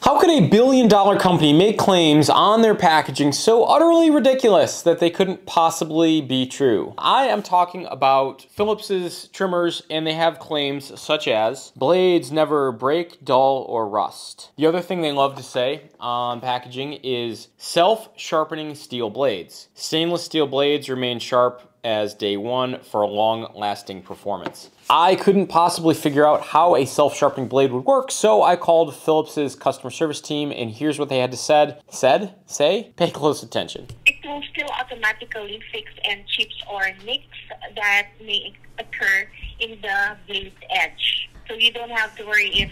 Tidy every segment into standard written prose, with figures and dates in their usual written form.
How could a billion-dollar company make claims on their packaging so utterly ridiculous that they couldn't possibly be true? I am talking about Philips's trimmers, and they have claims such as blades never break, dull, or rust. The other thing they love to say on packaging is self-sharpening steel blades. Stainless steel blades remain sharp as day one for a long-lasting performance. I couldn't possibly figure out how a self-sharpening blade would work, so I called Philips's customer service team, and here's what they had to say. Pay close attention. It will still automatically fix any chips or nicks that may occur in the blade edge. So you don't have to worry if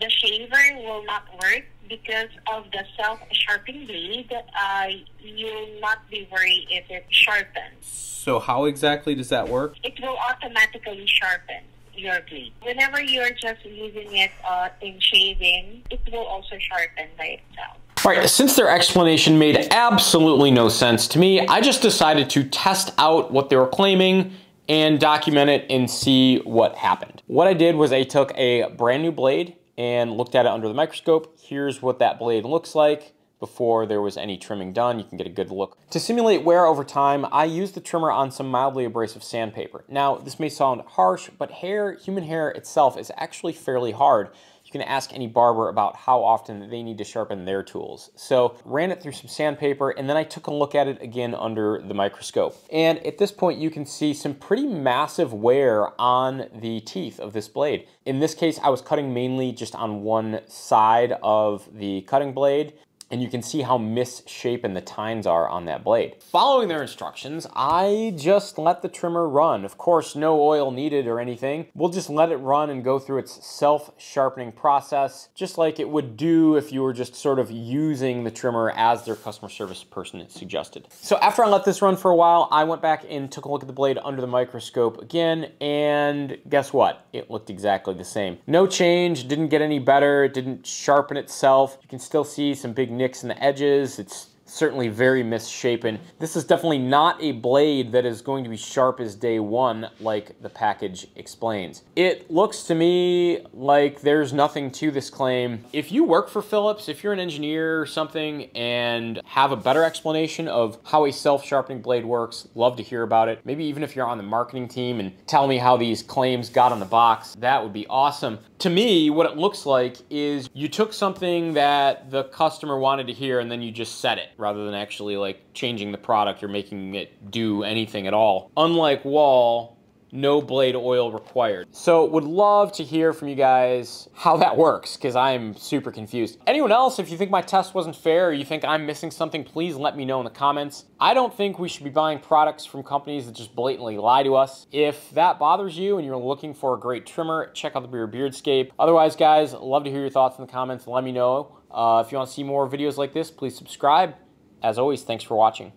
the shaver will not work because of the self-sharpening blade. You'll not be worried if it sharpens. So how exactly does that work? It will automatically sharpen your blade. Whenever you're just using it in shaving, it will also sharpen by itself. All right, since their explanation made absolutely no sense to me, I just decided to test out what they were claiming and document it and see what happened. What I did was I took a brand new blade and looked at it under the microscope. Here's what that blade looks like before there was any trimming done. You can get a good look. To simulate wear over time, I used the trimmer on some mildly abrasive sandpaper. Now, this may sound harsh, but human hair itself is actually fairly hard. You can ask any barber about how often they need to sharpen their tools. So ran it through some sandpaper, and then I took a look at it again under the microscope. And at this point, you can see some pretty massive wear on the teeth of this blade. In this case, I was cutting mainly just on one side of the cutting blade, and you can see how misshapen the tines are on that blade. Following their instructions, I just let the trimmer run. Of course, no oil needed or anything. We'll just let it run and go through its self-sharpening process, just like it would do if you were just sort of using the trimmer as their customer service person suggested. So after I let this run for a while, I went back and took a look at the blade under the microscope again, and guess what? It looked exactly the same. No change, didn't get any better, it didn't sharpen itself. You can still see some big nicks in the edges. It's certainly very misshapen. This is definitely not a blade that is going to be sharp as day one like the package explains. It looks to me like there's nothing to this claim. If you work for Philips, if you're an engineer or something and have a better explanation of how a self-sharpening blade works, love to hear about it. Maybe even if you're on the marketing team and tell me how these claims got on the box, that would be awesome. To me, what it looks like is you took something that the customer wanted to hear and then you just said it, rather than actually like changing the product or making it do anything at all. Unlike Wahl, no blade oil required. So would love to hear from you guys how that works, because I'm super confused. Anyone else, if you think my test wasn't fair or you think I'm missing something, please let me know in the comments. I don't think we should be buying products from companies that just blatantly lie to us. If that bothers you and you're looking for a great trimmer, check out the Brio Beardscape. Otherwise, guys, love to hear your thoughts in the comments. Let me know. If you want to see more videos like this, please subscribe. As always, thanks for watching.